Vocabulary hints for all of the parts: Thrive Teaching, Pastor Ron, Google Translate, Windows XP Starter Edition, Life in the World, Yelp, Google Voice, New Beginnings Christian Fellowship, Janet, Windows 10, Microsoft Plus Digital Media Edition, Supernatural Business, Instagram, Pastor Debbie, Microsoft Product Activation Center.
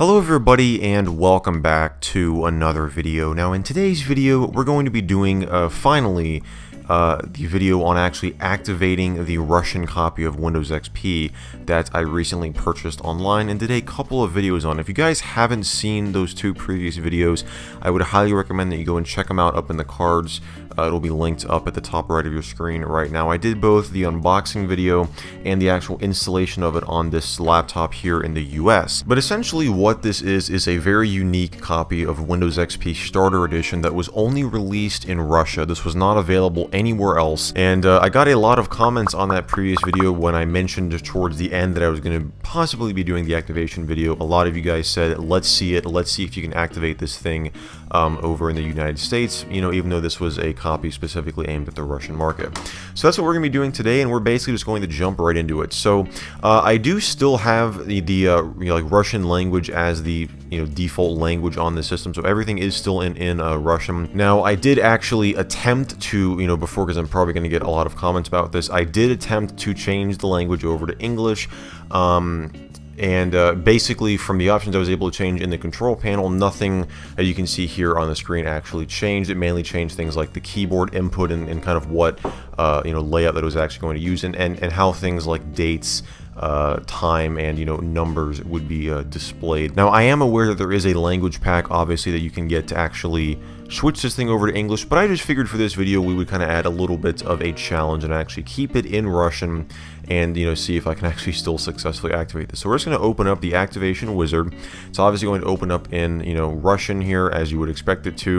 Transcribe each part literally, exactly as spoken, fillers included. Hello everybody and welcome back to another video. Now in today's video we're going to be doing uh, finally uh, the video on actually activating the Russian copy of Windows X P that I recently purchased online and did a couple of videos on. If you guys haven't seen those two previous videos, I would highly recommend that you go and check them out up in the cards. Uh, it'll be linked up at the top right of your screen right now. I did both the unboxing video and the actual installation of it on this laptop here in the U S. But essentially what What this is is a very unique copy of Windows X P Starter Edition that was only released in Russia. This was not available anywhere else, and uh, I got a lot of comments on that previous video when I mentioned towards the end that I was going to possibly be doing the activation video. A lot of you guys said, let's see it, let's see if you can activate this thing um, over in the United States, you know, even though this was a copy specifically aimed at the Russian market. So that's what we're going to be doing today, and we're basically just going to jump right into it. So uh, I do still have the, the uh, you know, like Russian language as the you know default language on the system, so everything is still in in uh, Russian. Now I did actually attempt to you know before, because I'm probably going to get a lot of comments about this, I did attempt to change the language over to English. Um, And uh, basically from the options I was able to change in the control panel, nothing that you can see here on the screen actually changed. It mainly changed things like the keyboard input and, and kind of what uh, you know layout that it was actually going to use, and, and, and how things like dates, uh, time, and you know numbers would be uh, displayed. Now I am aware that there is a language pack obviously that you can get to actually switch this thing over to English, but I just figured for this video we would kind of add a little bit of a challenge and actually keep it in Russian and you know see if I can actually still successfully activate this. So we're just going to open up the activation wizard. It's obviously going to open up in you know Russian here as you would expect it to,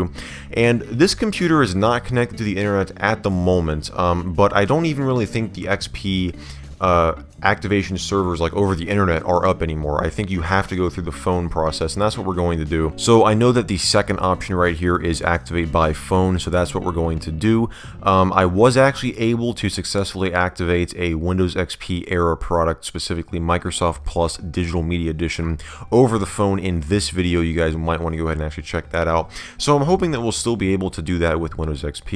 and this computer is not connected to the internet at the moment, um, but I don't even really think the X P Uh, activation servers like over the internet are up anymore. I think you have to go through the phone process, and that's what we're going to do. So I know that the second option right here is activate by phone, so that's what we're going to do. Um, I was actually able to successfully activate a Windows X P era product, specifically Microsoft Plus Digital Media Edition, over the phone in this video. You guys might want to go ahead and actually check that out. So I'm hoping that we'll still be able to do that with Windows X P.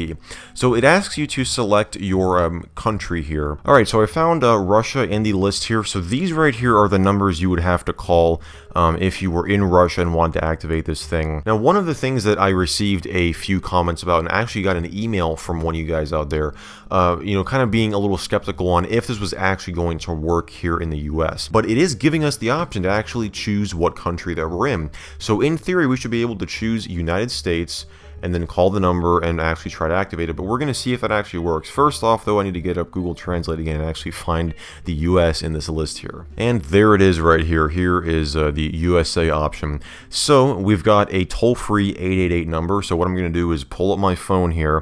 So it asks you to select your um, country here. Alright, so I found uh, Russia in the list here. So these right here are the numbers you would have to call um, if you were in Russia and wanted to activate this thing. Now one of the things that I received a few comments about, and I actually got an email from one of you guys out there, uh, you know, kind of being a little skeptical on if this was actually going to work here in the U S. But it is giving us the option to actually choose what country that we're in. So in theory we should be able to choose United States and then call the number and actually try to activate it, but we're going to see if that actually works. First off though, I need to get up Google Translate again and actually find the U S in this list here. And there it is right here. Here is uh, the U S A option. So we've got a toll-free eight eight eight number, so what I'm going to do is pull up my phone here,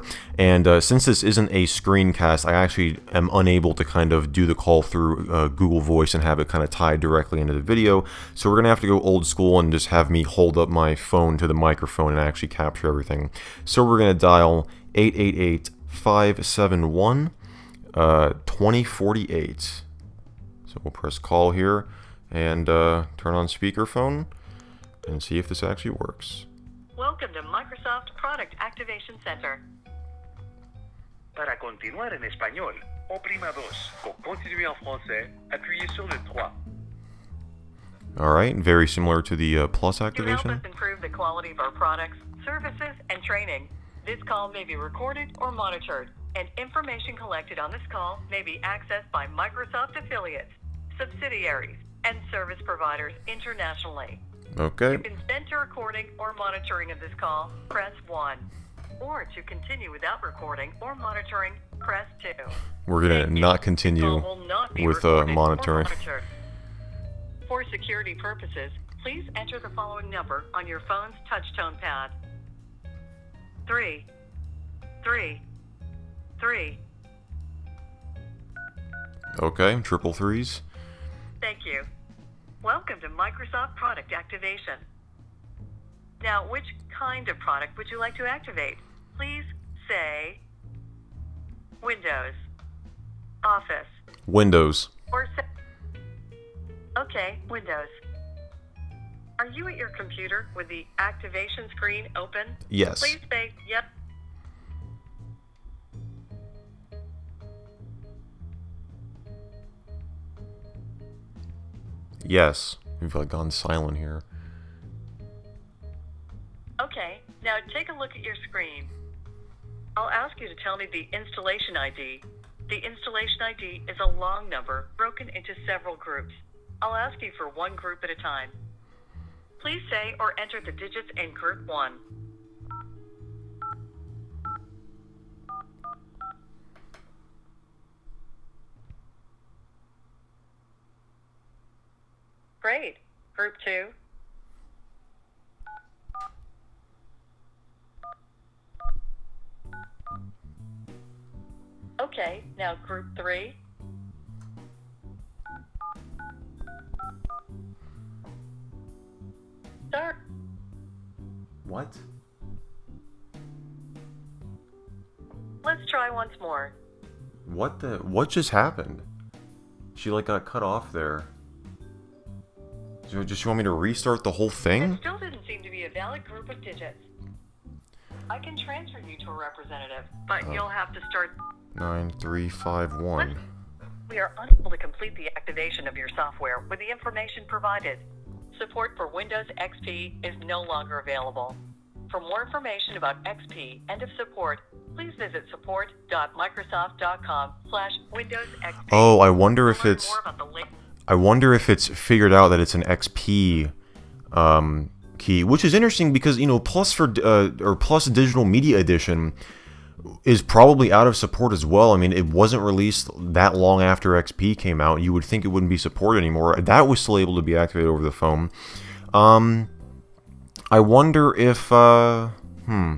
and uh, since this isn't a screencast, I actually am unable to kind of do the call through uh, Google Voice and have it kind of tied directly into the video, so we're going to have to go old school and just have me hold up my phone to the microphone and actually capture everything. So we're going to dial eight eight eight, five seven one, two zero four eight. So we'll press call here and uh, turn on speakerphone and see if this actually works. Welcome to Microsoft Product Activation Center. Para continuar en español, oprima dos. Pour continuer en français, appuyez sur le trois. Alright, very similar to the uh, Plus activation. To help us improve the quality of our products, services, and training, this call may be recorded or monitored, and information collected on this call may be accessed by Microsoft affiliates, subsidiaries, and service providers internationally. Okay. To consent to recording or monitoring of this call, press one. Or to continue without recording or monitoring, press two. We're going to not continue not with uh, monitoring. For security purposes, please enter the following number on your phone's touch-tone pad. Three, three, three. Okay, triple threes. Thank you. Welcome to Microsoft Product Activation. Now, which kind of product would you like to activate? Please say Windows, Office. Windows. Or okay, Windows. Are you at your computer with the activation screen open? Yes. Please say yep. Yes. We've like gone silent here. Okay, now take a look at your screen. I'll ask you to tell me the installation I D. The installation I D is a long number broken into several groups. I'll ask you for one group at a time. Please say or enter the digits in group one. Great. Group two. Okay, now group three. Start. What? Let's try once more. What the? What just happened? She like got cut off there. Just you want me to restart the whole thing? It still doesn't seem to be a valid group of digits. I can transfer you to a representative, but oh. You'll have to start. nine three five one. We are unable to complete the activation of your software with the information provided. Support for Windows X P is no longer available. For more information about X P and of support, please visit support dot microsoft dot com slash Windows X P. Oh, I wonder if it's. I wonder if it's figured out that it's an X P um, key, which is interesting because you know, plus for uh, or plus Digital Media Edition is probably out of support as well. I mean, it wasn't released that long after X P came out. You would think it wouldn't be supported anymore. That was still able to be activated over the phone. Um, I wonder if. Uh, hmm.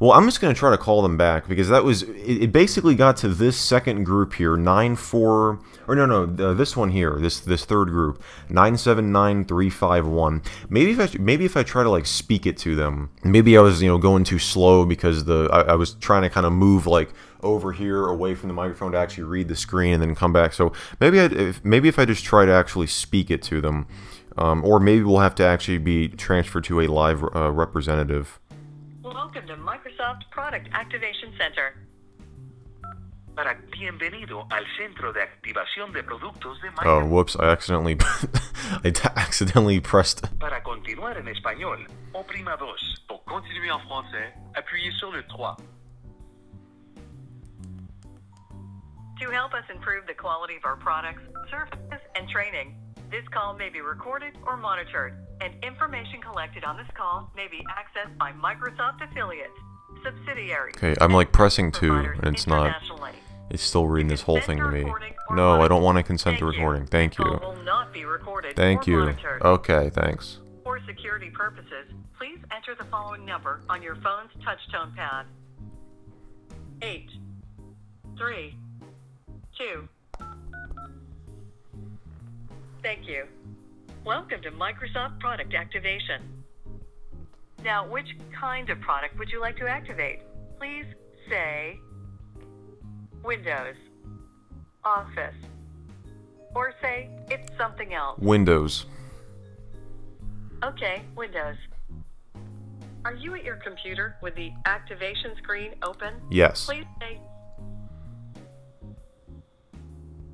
Well, I'm just going to try to call them back because that was. It, it basically got to this second group here, nine four. Or no, no, uh, this one here, this this third group, nine seven nine three five one. Maybe if I maybe if I try to like speak it to them, maybe I was you know going too slow because the I, I was trying to kind of move like over here away from the microphone to actually read the screen and then come back. So maybe I if, maybe if I just try to actually speak it to them, um, or maybe we'll have to actually be transferred to a live uh, representative. Welcome to Microsoft Product Activation Center. Para bienvenido al centro de activación de productos de Microsoft. Oh, whoops! I accidentally, I accidentally pressed. Para continuar en español, oprima dos. Pour continuer en français, appuyez sur le trois. To help us improve the quality of our products, services, and training, this call may be recorded or monitored, and information collected on this call may be accessed by Microsoft affiliates, subsidiaries. Okay, I'm like pressing two, and it's not. It's still reading this whole thing to me. No, I don't want to consent to recording. Thank you. Thank you. Okay, thanks. For security purposes, please enter the following number on your phone's touch-tone pad: eight, three, two. Thank you. Welcome to Microsoft Product Activation. Now, which kind of product would you like to activate? Please say Windows, Office, or say it's something else. Windows. Okay, Windows. Are you at your computer with the activation screen open? Yes. Please say.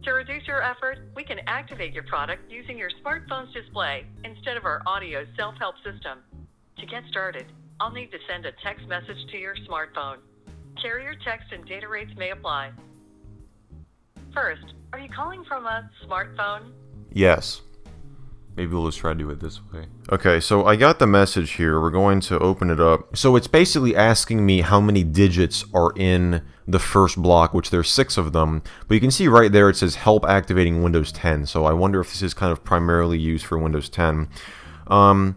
To reduce your effort, we can activate your product using your smartphone's display instead of our audio self-help system. To get started, I'll need to send a text message to your smartphone. Carrier text and data rates may apply. First, are you calling from a smartphone? Yes. Maybe we'll just try to do it this way. Okay, so I got the message here. We're going to open it up. So it's basically asking me how many digits are in the first block, which there's six of them. But you can see right there it says help activating Windows ten. So I wonder if this is kind of primarily used for Windows ten. Um,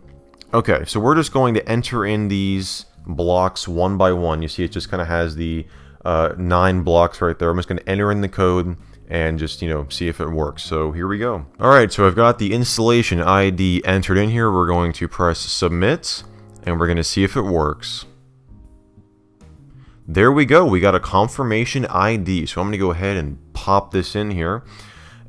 okay, so we're just going to enter in these blocks one by one. You see it just kind of has the uh, nine blocks right there. I'm just going to enter in the code and just, you know, see if it works. So here we go. All right, so I've got the installation I D entered in here. We're going to press submit, and we're going to see if it works. There we go. We got a confirmation I D. So I'm going to go ahead and pop this in here,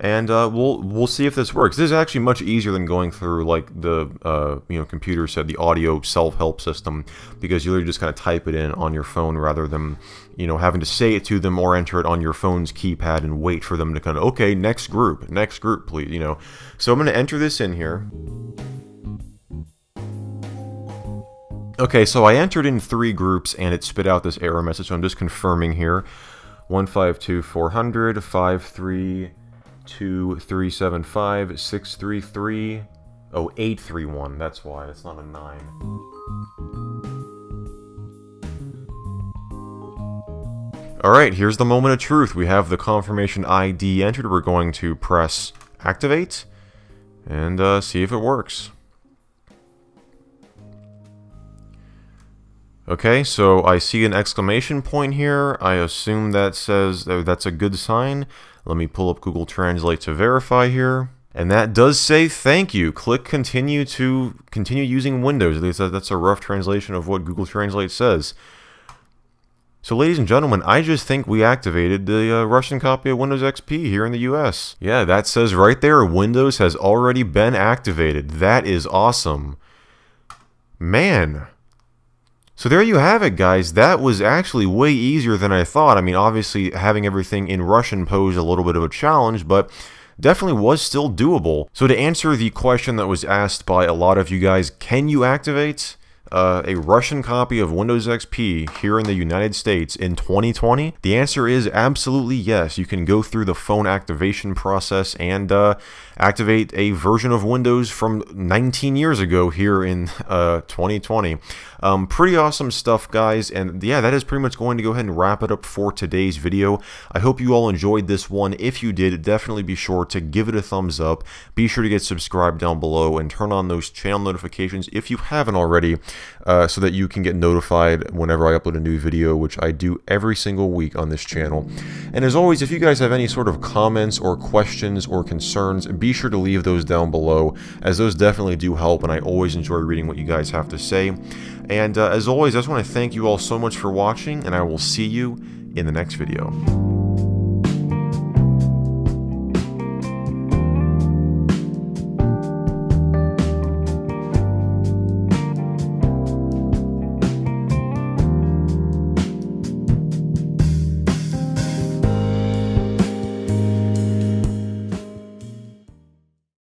and uh, we'll we'll see if this works. This is actually much easier than going through like the uh, you know computer said the audio self-help system, because you literally just kind of type it in on your phone rather than, you know, having to say it to them or enter it on your phone's keypad and wait for them to kind of, okay, next group, next group, please, you know. So I'm going to enter this in here. Okay, so I entered in three groups and it spit out this error message, so I'm just confirming here. one five two four zero zero, five three two three seven five, six three three, oh, eight three one, that's why, that's not a nine. Alright, here's the moment of truth. We have the confirmation I D entered. We're going to press activate and uh, see if it works. Okay, so I see an exclamation point here. I assume that says oh, that's a good sign. Let me pull up Google Translate to verify here. And that does say thank you. Click continue to continue using Windows. At least that's a rough translation of what Google Translate says. So ladies and gentlemen, I just think we activated the uh, Russian copy of Windows X P here in the U S. Yeah, that says right there, Windows has already been activated. That is awesome. Man. So there you have it, guys. That was actually way easier than I thought. I mean, obviously, having everything in Russian posed a little bit of a challenge, but definitely was still doable. So to answer the question that was asked by a lot of you guys, can you activate uh, a Russian copy of Windows X P here in the United States in twenty twenty? The answer is absolutely yes. You can go through the phone activation process and uh, activate a version of Windows from nineteen years ago here in uh, twenty twenty. Um, pretty awesome stuff, guys, and yeah, that is pretty much going to go ahead and wrap it up for today's video. I hope you all enjoyed this one. If you did, definitely be sure to give it a thumbs up. Be sure to get subscribed down below and turn on those channel notifications if you haven't already, uh, so that you can get notified whenever I upload a new video, which I do every single week on this channel. And as always, if you guys have any sort of comments or questions or concerns, be sure to leave those down below, as those definitely do help, and I always enjoy reading what you guys have to say. And uh, as always, I just want to thank you all so much for watching, and I will see you in the next video.